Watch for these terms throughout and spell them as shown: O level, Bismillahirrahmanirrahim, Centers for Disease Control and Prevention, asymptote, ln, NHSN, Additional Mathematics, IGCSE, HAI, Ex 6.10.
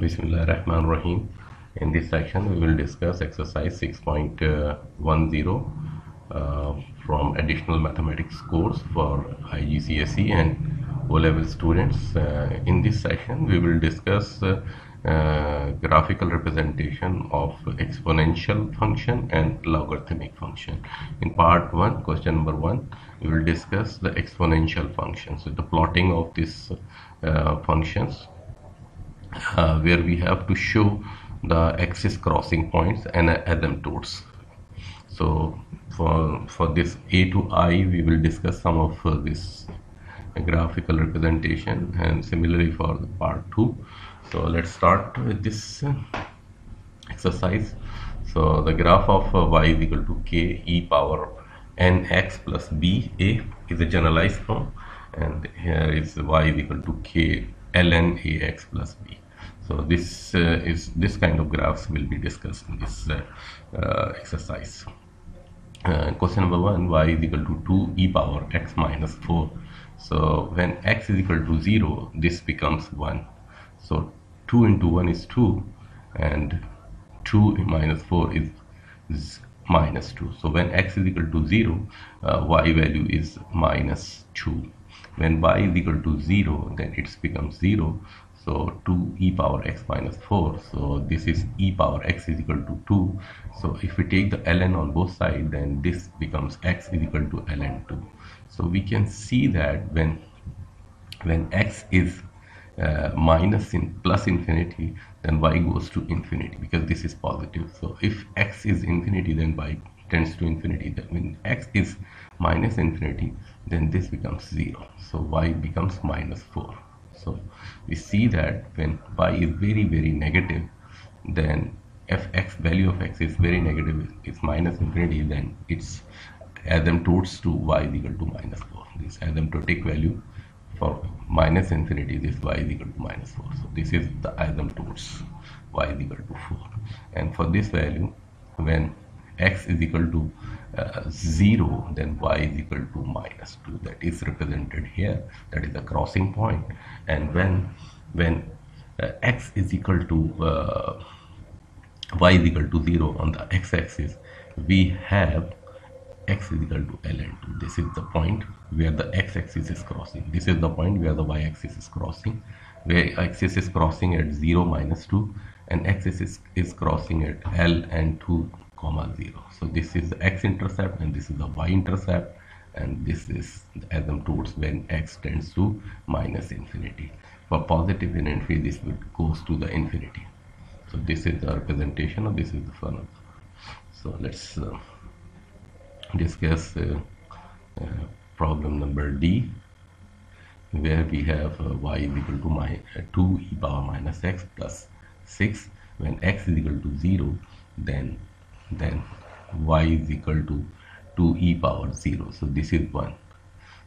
Bismillahirrahmanirrahim. In this section we will discuss exercise 6.10 from additional mathematics course for IGCSE and O level students. In this section we will discuss graphical representation of exponential function and logarithmic function. In part 1, question number 1, we will discuss the exponential function, so the plotting of these functions, where we have to show the axis crossing points and asymptotes. So for this A to I, we will discuss some of this graphical representation, and similarly for the part 2. So let's start with this exercise. So the graph of y is equal to k e power nx plus b a is a generalized form, and here is y is equal to k ln ax plus b. So this this kind of graphs will be discussed in this exercise. Question number 1, y is equal to 2 e power x minus 4. So when x is equal to 0, this becomes 1. So 2 into 1 is 2, and 2 minus 4 is minus 2. So when x is equal to 0, y value is minus 2. When y is equal to 0, then it becomes 0. So 2 e power x minus 4. So this is e power x is equal to 2. So if we take the ln on both sides, then this becomes x is equal to ln 2. So we can see that when x is minus in plus infinity, then y goes to infinity, because this is positive. So if x is infinity, then y tends to infinity. Then when x is minus infinity, then this becomes 0. So y becomes minus 4. So we see that when y is very, very negative, then if x value of x is very negative, it's minus infinity, then it's asymptotes to y is equal to minus 4. This asymptotic value for minus infinity, this y is equal to minus 4. So this is the asymptotes, y is equal to 4. And for this value, when x is equal to 0, then y is equal to minus 2. That is represented here, that is the crossing point. And when x is equal to y is equal to 0 on the x-axis, we have x is equal to ln2. This is the point where the x-axis is crossing. This is the point where the y-axis is crossing, where axis is crossing at 0 minus 2, and x-axis is crossing at ln2 comma 0. So this is the x-intercept, and this is the y-intercept, and this is the asymptotes when x tends to minus infinity. For positive infinity, this goes to the infinity. So this is the representation, or this is the funnel. So let's discuss problem number D, where we have y is equal to 2 e power minus x plus 6. When x is equal to 0, then y is equal to 2 e power 0. So this is 1.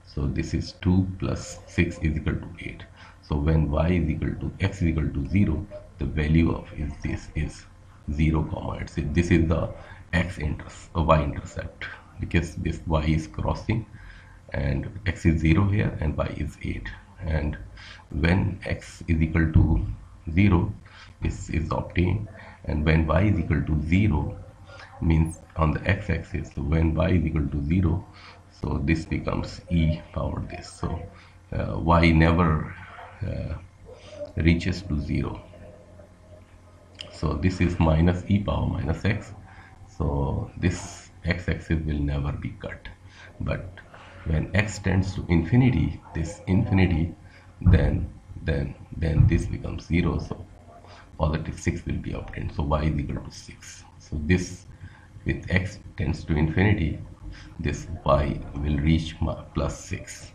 So this is 2 plus 6 is equal to 8. So when y is equal to x is equal to 0, the value of this is 0 comma 8. So this is the y-intercept, because this y is crossing, and x is 0 here and y is 8. And when x is equal to 0, this is obtained, and when y is equal to 0, means on the x-axis, so when y is equal to 0, so this becomes e power this. So y never reaches to 0. So this is minus e power minus x. So this x-axis will never be cut, but when x tends to infinity, this infinity, then this becomes 0. So positive 6 will be obtained. So y is equal to 6. So this, with x tends to infinity, this y will reach plus 6,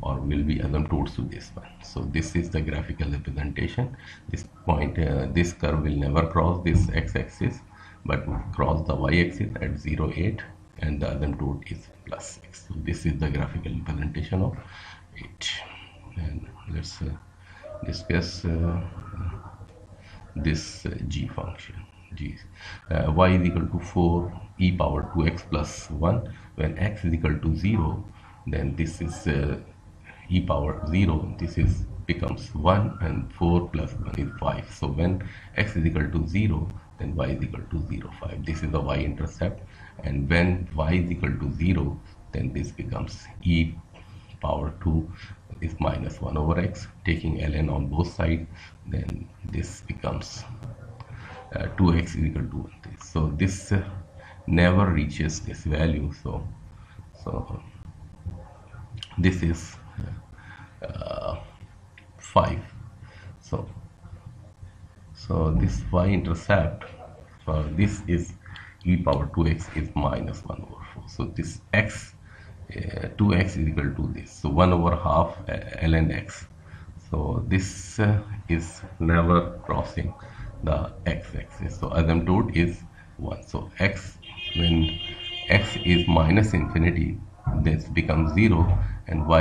or will be asymptotes to this one. So this is the graphical representation. This point, this curve will never cross this x-axis, but cross the y-axis at 0, 8, and the asymptote is plus 6. So this is the graphical representation of it. And let's discuss this g function. G, y is equal to 4 e power 2x plus 1. When x is equal to 0, then this is e power 0. This is becomes 1 and 4 plus 1 is 5. So when x is equal to 0, then y is equal to 0, 5. This is the y-intercept, and when y is equal to 0, then this becomes e power 2 is minus 1 over x, taking ln on both sides, then this becomes 2x is equal to 1. So this never reaches this value, so this is 5. So this y-intercept for this is e power 2x is minus 1 over 4. So this x 2x is equal to this, so 1 over half ln x. So this is never crossing the x-axis, so asymptote is 1. So x, when x is minus infinity, this becomes 0, and y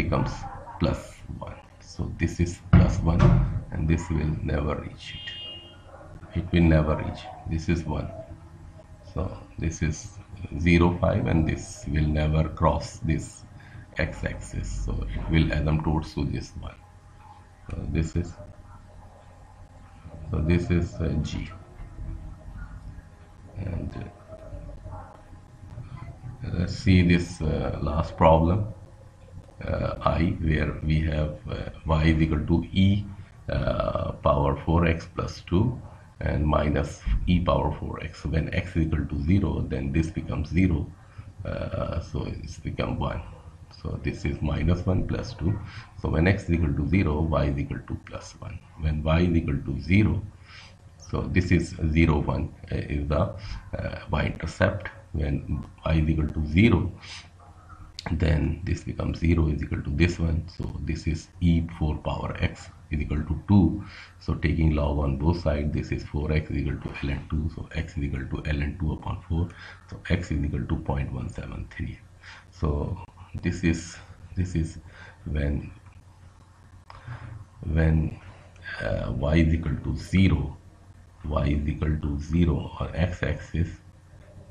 becomes plus 1. So this is plus 1, and this will never reach it. It will never reach. This is 1. So this is 0, 5, and this will never cross this x-axis. So it will asymptote to this 1. So this is G, and let's see this last problem I, where we have y is equal to e power 4x plus 2 and minus e power 4x. So when x is equal to 0, then this becomes 0, so it's become 1. So this is minus 1 plus 2. So when x is equal to 0, y is equal to plus 1. When y is equal to 0, so this is 0, 1 is the y-intercept. When y is equal to 0, then this becomes 0 is equal to this one. So this is e 4 power x is equal to 2. So taking log on both sides, this is 4x is equal to ln 2. So x is equal to ln 2 upon 4. So x is equal to 0.173. So this is when y is equal to 0, on x-axis,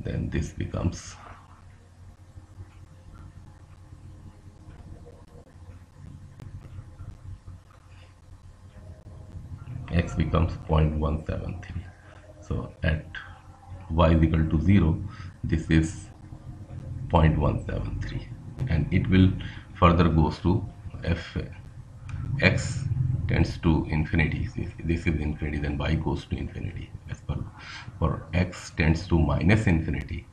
then this becomes 0.173. So at y is equal to 0, this is 0.173, and it will further goes to if x tends to infinity, this is infinity, then y goes to infinity. As per for x tends to minus infinity,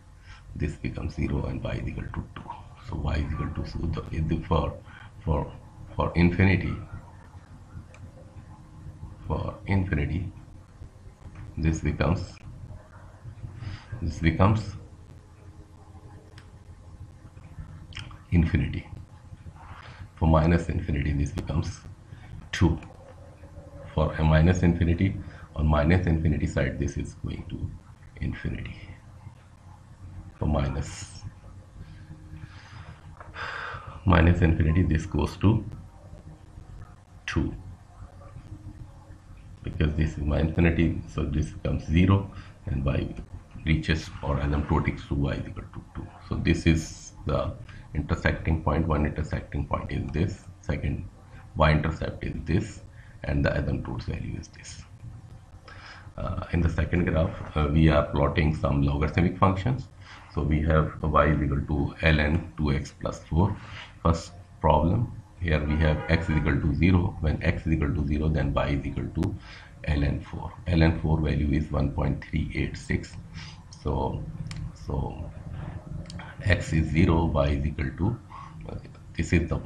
this becomes 0 and y is equal to 2. So y is equal to, so for infinity, this becomes 0 infinity. For minus infinity, this becomes 2. For a minus infinity, on minus infinity side, this is going to infinity. For minus infinity, this goes to 2, because this is minus infinity. So this becomes 0, and y reaches or asymptotics to y is equal to 2. So this is the intersecting point. One intersecting point is this, second y-intercept is this, and the asymptote value is this. In the second graph, we are plotting some logarithmic functions. So we have y is equal to ln 2x plus 4. First problem, here we have x is equal to 0. When x is equal to 0, then y is equal to ln 4. ln 4 value is 1.386. So x is 0, y is equal to, this is the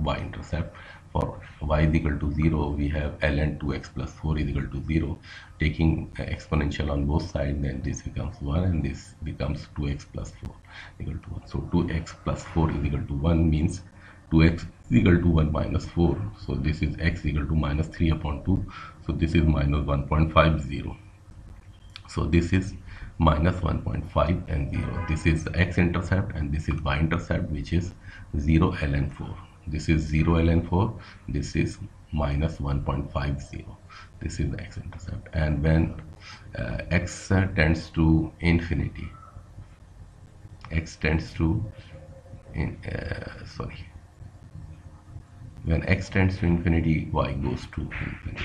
y-intercept. For y is equal to 0, we have ln 2x plus 4 is equal to 0. Taking exponential on both sides, then this becomes 1, and this becomes 2x plus 4 equal to 1. So 2x plus 4 is equal to 1 means 2x is equal to 1 minus 4. So this is x equal to minus 3 upon 2. So this is minus 1.50. So this is minus 1.5 and 0. This is the x-intercept, and this is y-intercept, which is 0 ln 4. This is 0 ln 4. This is minus 1.50. This is the x-intercept. And when x tends to infinity, in when x tends to infinity, y goes to infinity,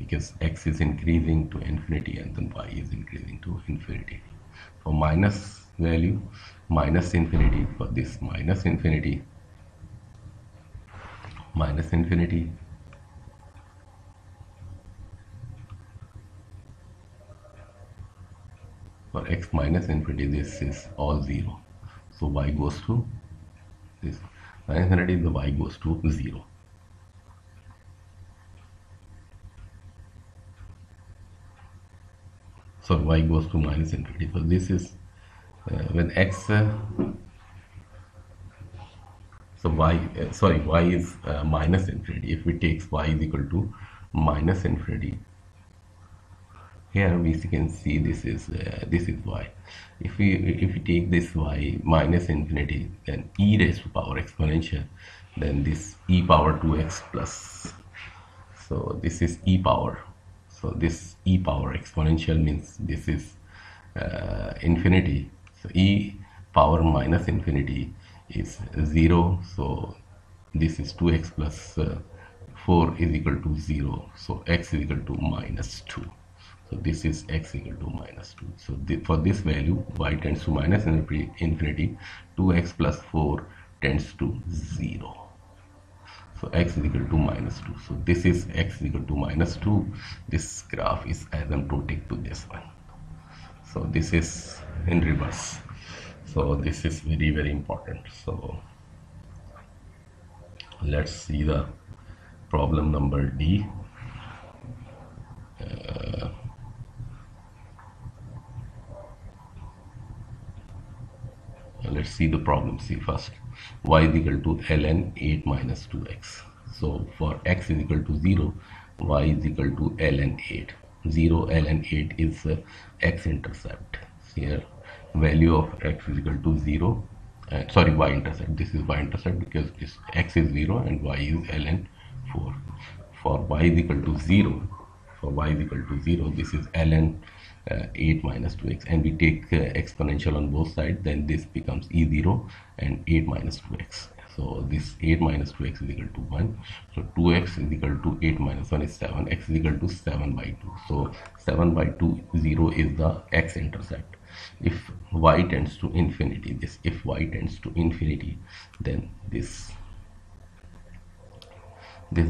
because x is increasing to infinity and then y is increasing to infinity. For minus value, minus infinity. For this, minus infinity, minus infinity, for x minus infinity, this is all 0, so y goes to this minus infinity, the y goes to 0. So y goes to minus infinity. So this is when x y is minus infinity. If we take y is equal to minus infinity, here we can see this is y. If we take this y minus infinity, then e raised to power exponential, then this e power 2x plus, so this is e power. So this e power exponential means this is infinity. So e power minus infinity is 0, so this is 2x plus 4 is equal to 0, so x is equal to minus 2. So this is x equal to minus 2. So for this value, y tends to minus infinity, 2x plus 4 tends to 0. So x is equal to minus 2. So this is x is equal to minus 2. This graph is asymptotic to this one. So this is in reverse. So this is very, very important. So let's see the problem number D. Let's see the problem C first. Y is equal to ln 8 minus 2x. So for x is equal to 0, y is equal to ln 8. 0 ln 8 is x-intercept. Here value of x is equal to 0. Sorry, y-intercept. This is y-intercept because this x is 0 and y is ln 4. For y is equal to 0. For y is equal to 0, this is ln 8 minus 2x, and we take exponential on both sides, then this becomes e0 and 8 minus 2x. So this 8 minus 2x is equal to 1, so 2x is equal to 8 minus 1 is 7, x is equal to 7 by 2. So 7 by 2, 0 is the x-intercept. If y tends to infinity, then this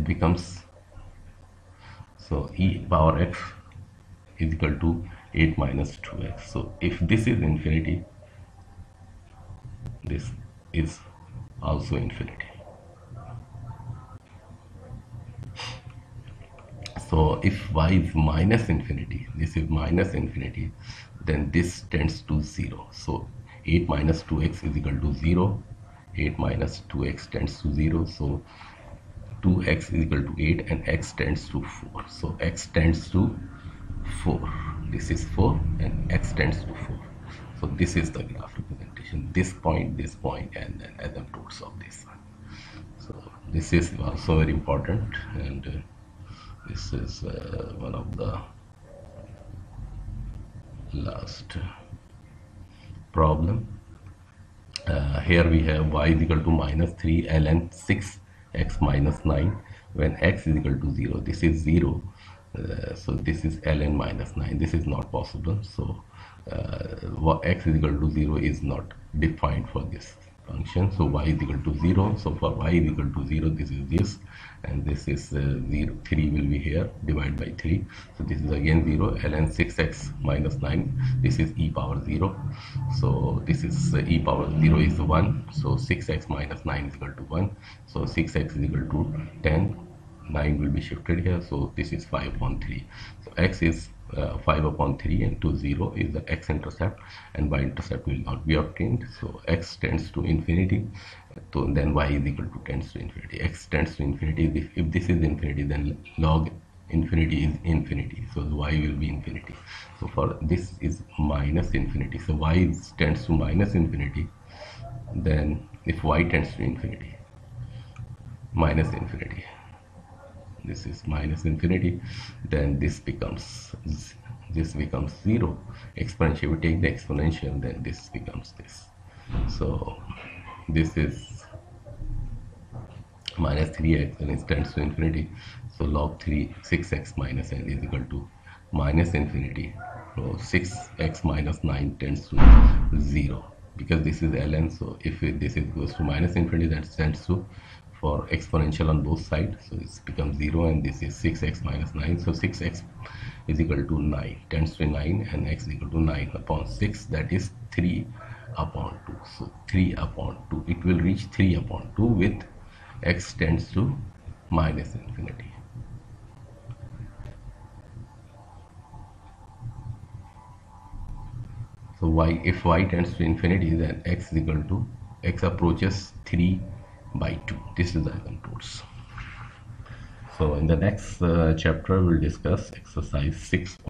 becomes, so e power x is equal to 8 minus 2x. So if this is infinity, this is also infinity. So if y is minus infinity, this is minus infinity, then this tends to 0. So 8 minus 2x is equal to 0. 8 minus 2x tends to 0. So 2x is equal to 8 and x tends to 4. So x tends to 4. This is 4 and x tends to 4. So this is the graph representation. This point, and then asymptotes of this one. So this is also very important, and this is one of the last problem. Here we have y is equal to minus 3 ln 6x minus 9 when x is equal to 0. This is 0. So this is ln minus 9. This is not possible. So x is equal to 0 is not defined for this function. So y is equal to 0. So for y is equal to 0, this is this, and this is 0. 3 will be here, divided by 3. So this is again 0. ln 6x minus 9. This is e power 0. So this is e power 0 is 1. So 6x minus 9 is equal to 1. So 6x is equal to 10. 9 will be shifted here, so this is 5 upon 3. So x is 5 upon 3 and 0 is the x-intercept, and y-intercept will not be obtained. So x tends to infinity, so then y is equal to tends to infinity. X tends to infinity, if this is infinity, then log infinity is infinity, so y will be infinity. So for this is minus infinity, so y tends to minus infinity, then if y tends to infinity, minus infinity, this is minus infinity, then this becomes 0. Exponential, we take the exponential, then this becomes this. So this is minus 3x and it tends to infinity. So log 3 6x minus n is equal to minus infinity. So 6x minus 9 tends to 0, because this is ln. So if this is goes to minus infinity, that tends to for exponential on both sides, so it becomes 0, and this is 6x minus 9. So 6x is equal to 9, tends to 9, and x is equal to 9 upon 6, that is 3 upon 2. So 3 upon 2, it will reach 3 upon 2 with x tends to minus infinity. So y, if y tends to infinity, then x is equal to, x approaches 3 by 2. This is the eigenrules. So in the next chapter, we'll discuss exercise 6.